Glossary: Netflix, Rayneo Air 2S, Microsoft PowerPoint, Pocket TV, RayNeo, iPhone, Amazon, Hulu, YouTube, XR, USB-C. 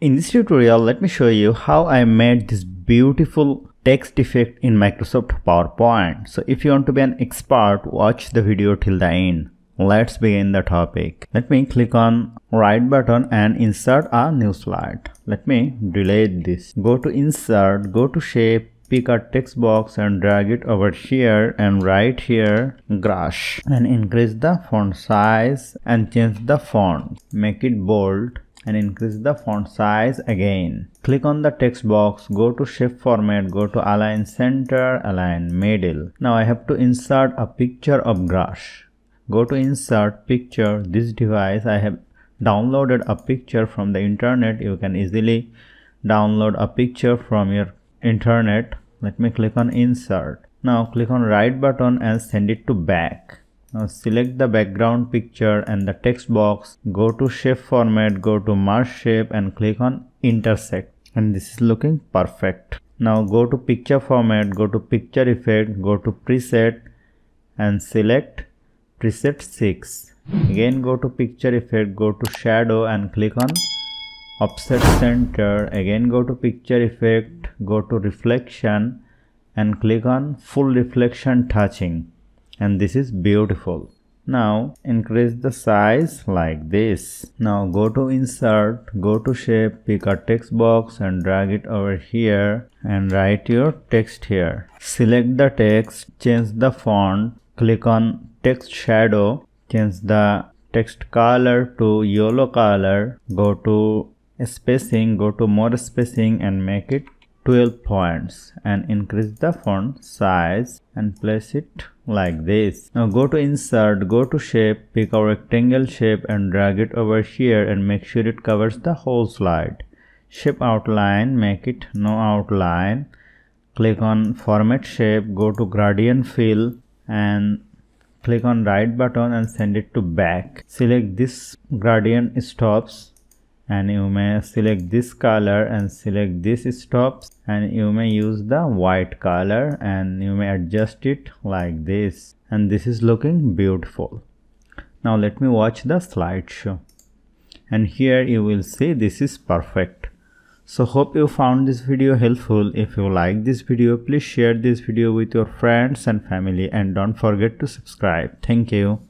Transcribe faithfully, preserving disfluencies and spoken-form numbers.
In this tutorial, let me show you how I made this beautiful text effect in Microsoft PowerPoint. So if you want to be an expert, watch the video till the end. Let's begin the topic. Let me click on right button and insert a new slide. Let me delete this. Go to insert, go to shape, pick a text box and drag it over here and right here grass, and increase the font size and change the font. Make it bold and increase the font size again. Click on the text box, go to shape format, go to align center, align middle. Now I have to insert a picture of grass. Go to insert picture, this device. I have downloaded a picture from the internet. You can easily download a picture from your internet. Let me click on insert. Now click on right button and send it to back. Now select the background picture and the text box, go to shape format, go to merge shape and click on intersect, and this is looking perfect. Now go to picture format, go to picture effect, go to preset and select preset six. Again go to picture effect, go to shadow and click on offset center. Again go to picture effect, go to reflection and click on full reflection touching. And this is beautiful. Now increase the size like this. Now go to insert, go to shape, pick a text box and drag it over here and write your text here. Select the text, change the font, click on text shadow, change the text color to yellow color, go to spacing, go to more spacing and make it twelve points and increase the font size and place it like this. Now go to insert, go to shape, pick a rectangle shape and drag it over here and make sure it covers the whole slide. Shape outline, make it no outline. Click on format shape, go to gradient fill and click on right button and send it to back. Select this gradient stops and you may select this color and select this stops, and you may use the white color and you may adjust it like this, and this is looking beautiful. Now let me watch the slideshow, and here you will see this is perfect. So hope you found this video helpful. If you like this video, please share this video with your friends and family and don't forget to subscribe. Thank you.